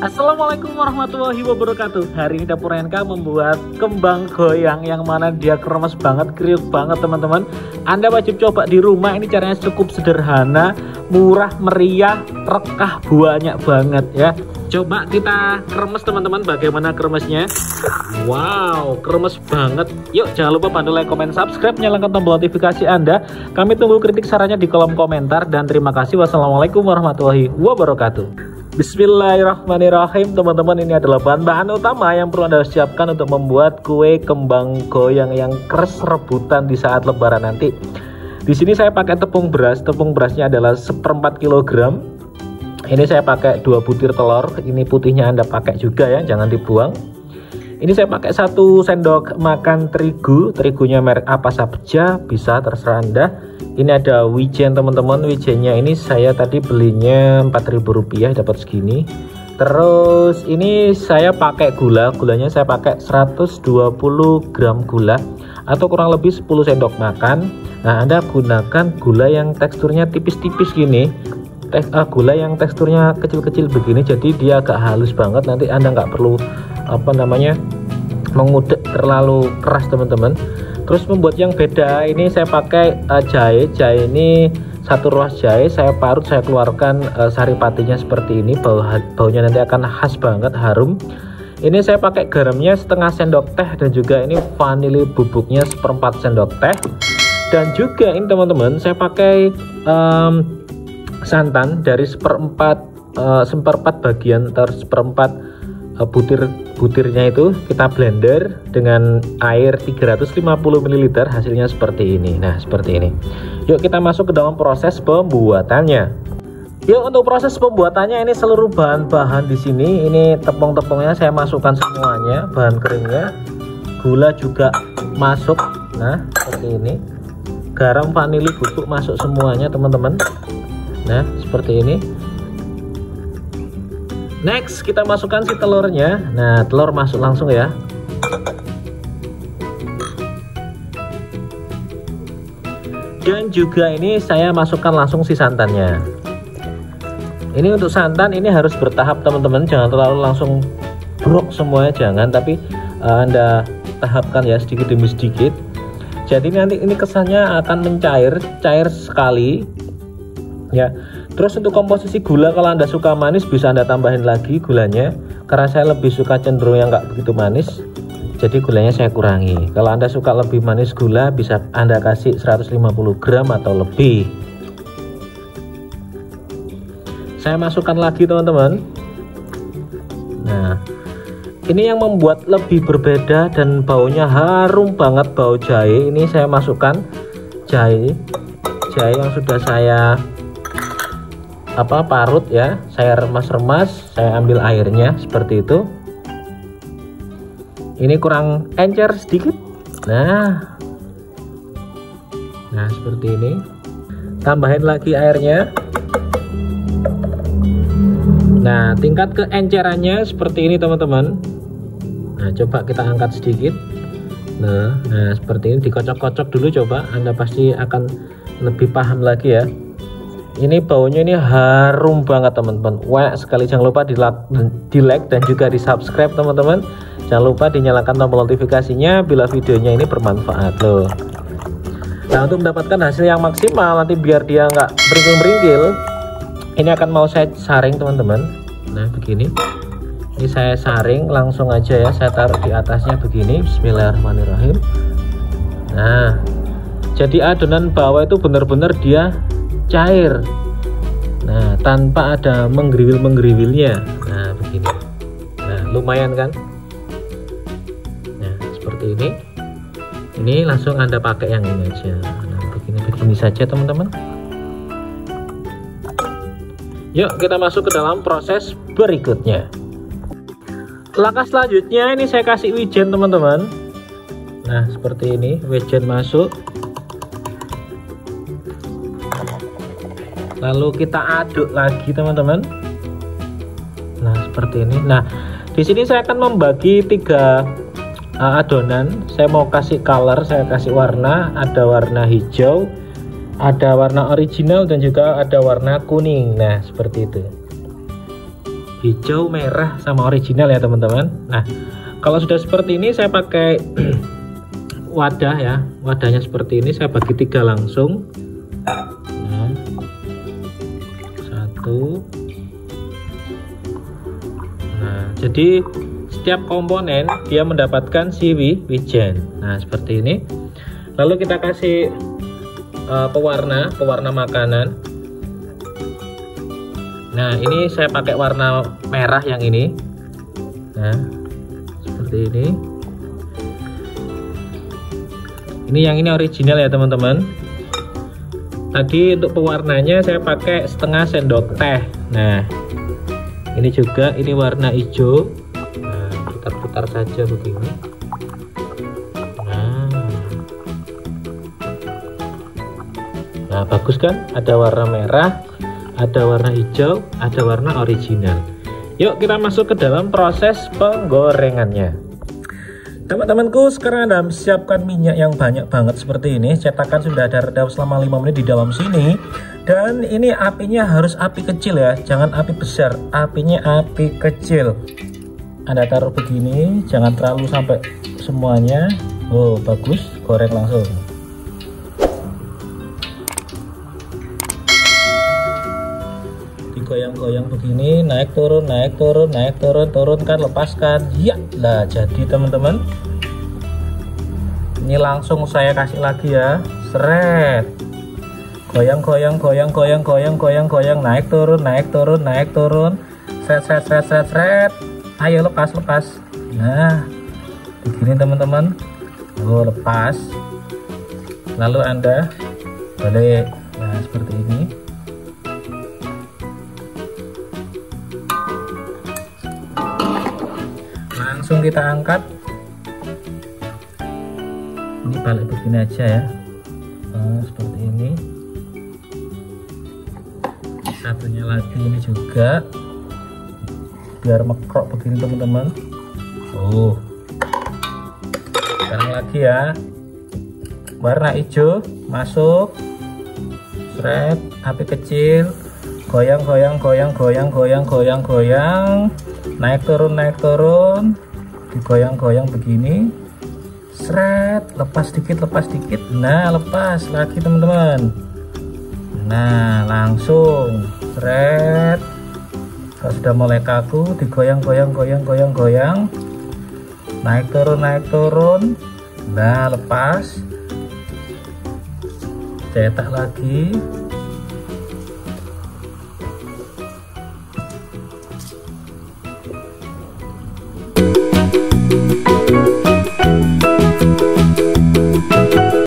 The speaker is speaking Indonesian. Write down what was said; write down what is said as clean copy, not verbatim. Assalamualaikum warahmatullahi wabarakatuh. Hari ini Dapur NK membuat kembang goyang yang mana dia kremes banget, kriuk banget teman-teman. Anda wajib coba di rumah, ini caranya cukup sederhana, murah meriah, rekah banyak banget ya. Coba kita kremes teman-teman, bagaimana kremesnya. Wow, kremes banget. Yuk jangan lupa bantu like, comment, subscribe, nyalakan tombol notifikasi Anda. Kami tunggu kritik sarannya di kolom komentar dan terima kasih. Wassalamualaikum warahmatullahi wabarakatuh. Bismillahirrahmanirrahim teman-teman, ini adalah bahan-bahan utama yang perlu Anda siapkan untuk membuat kue kembang goyang yang kres rebutan di saat lebaran nanti. Di sini saya pakai tepung beras, tepung berasnya adalah 1/4 kg. Ini saya pakai 2 butir telur, ini putihnya Anda pakai juga ya, jangan dibuang. Ini saya pakai 1 sendok makan terigu, terigunya merek apa saja bisa terserah Anda. Ini ada wijen teman-teman, wijennya ini saya tadi belinya Rp4.000 dapat segini. Terus ini saya pakai gula, gulanya saya pakai 120 gram gula atau kurang lebih 10 sendok makan. Nah Anda gunakan gula yang teksturnya tipis-tipis gini, gula yang teksturnya kecil-kecil begini, jadi dia agak halus banget, nanti Anda nggak perlu mengudek terlalu keras teman-teman. Terus membuat yang beda, ini saya pakai jahe ini 1 ruas jahe saya parut, saya keluarkan sari patinya seperti ini, baunya nanti akan khas banget, harum. Ini saya pakai garamnya 1/2 sendok teh dan juga ini vanili bubuknya 1/4 sendok teh. Dan juga ini teman-teman saya pakai santan dari 1/4 butirnya itu kita blender dengan air 350 ml, hasilnya seperti ini. Nah seperti ini, yuk kita masuk ke dalam proses pembuatannya. Yuk untuk proses pembuatannya, ini seluruh bahan-bahan di sini, ini tepung-tepungnya saya masukkan semuanya, bahan keringnya, gula juga masuk, nah seperti ini, garam, vanili, bubuk masuk semuanya teman-teman. Nah seperti ini. Next kita masukkan si telurnya. Nah telur masuk langsung ya. Dan juga ini saya masukkan langsung si santannya. Ini untuk santan ini harus bertahap teman-teman, jangan terlalu langsung brok semuanya, jangan, tapi Anda tahapkan ya sedikit demi sedikit. Jadi nanti ini kesannya akan mencair, cair sekali ya. Terus untuk komposisi gula, kalau Anda suka manis bisa Anda tambahin lagi gulanya, karena saya lebih suka cenderung yang nggak begitu manis, jadi gulanya saya kurangi. Kalau Anda suka lebih manis gula bisa Anda kasih 150 gram atau lebih. Saya masukkan lagi teman-teman. Nah ini yang membuat lebih berbeda dan baunya harum banget, bau jahe. Ini saya masukkan jahe yang sudah saya parut ya, saya remas-remas, saya ambil airnya seperti itu. Ini kurang encer sedikit. Nah seperti ini, tambahin lagi airnya. Nah tingkat keencerannya seperti ini teman-teman. Nah coba kita angkat sedikit. Nah seperti ini, dikocok-kocok dulu, coba Anda pasti akan lebih paham lagi ya. Ini baunya ini harum banget teman-teman, wah sekali. Jangan lupa di like dan juga di subscribe teman-teman. Jangan lupa dinyalakan tombol notifikasinya bila videonya ini bermanfaat loh. Nah untuk mendapatkan hasil yang maksimal, nanti biar dia nggak beringkil-beringkil, ini akan mau saya saring teman-teman. Nah begini, ini saya saring langsung aja ya, saya taruh di atasnya begini. Bismillahirrahmanirrahim. Nah jadi adonan bawah itu benar-benar dia cair, nah tanpa ada menggeriwil-menggeriwilnya. Nah begini, nah lumayan kan. Nah seperti ini, langsung Anda pakai yang ini aja. Nah begini-begini saja teman-teman. Yuk kita masuk ke dalam proses berikutnya. Langkah selanjutnya ini saya kasih wijen teman-teman. Nah seperti ini, wijen masuk, lalu kita aduk lagi teman-teman. Nah seperti ini. Nah di sini saya akan membagi 3 adonan. Saya mau kasih color, saya kasih warna, ada warna hijau, ada warna original, dan juga ada warna kuning. Nah seperti itu. hijau, merah, sama original ya teman-teman. Nah, kalau sudah seperti ini saya pakai wadah ya, wadahnya seperti ini saya bagi tiga langsung. Nah, satu. Nah, jadi setiap komponen dia mendapatkan siwi wijen. Nah, seperti ini. Lalu kita kasih pewarna makanan. Nah, ini saya pakai warna merah yang ini. Nah, seperti ini. Ini yang ini original ya teman-teman. Tadi untuk pewarnanya saya pakai setengah sendok teh. Nah, ini juga ini warna hijau. Nah, putar-putar saja begini. Nah, bagus kan? Ada warna merah, ada warna hijau, ada warna original. Yuk kita masuk ke dalam proses penggorengannya. Teman-temanku, sekarang Anda siapkan minyak yang banyak banget seperti ini. Cetakan sudah ada redam selama 5 menit di dalam sini. Dan ini apinya harus api kecil ya, jangan api besar, apinya api kecil. Anda taruh begini, jangan terlalu sampai semuanya. Oh bagus, goreng langsung. Goyang-goyang begini, naik turun, naik turun, naik turun, turunkan, lepaskan. Ya lah, jadi teman-teman, ini langsung saya kasih lagi ya. Seret, goyang-goyang, goyang-goyang, goyang-goyang, goyang, naik turun, naik turun, naik turun. Seret, seret, seret, seret, seret. Ayo lepas, lepas. Nah, begini teman-teman. Oh, lepas. Lalu Anda balik. Nah, seperti ini. Langsung kita angkat, ini balik begini aja ya. Nah, seperti ini, satunya lagi ini juga biar mekrok begini teman-teman. Oh, sekarang lagi ya, warna hijau masuk, seret, api kecil, goyang goyang goyang goyang goyang goyang goyang, naik turun, naik turun, digoyang-goyang begini. Seret, lepas dikit, lepas dikit. Nah, lepas lagi teman-teman. Nah, langsung seret. Kalau sudah mulai kaku, digoyang-goyang, goyang-goyang, goyang. Naik turun, naik turun. Nah, lepas. Cetak lagi.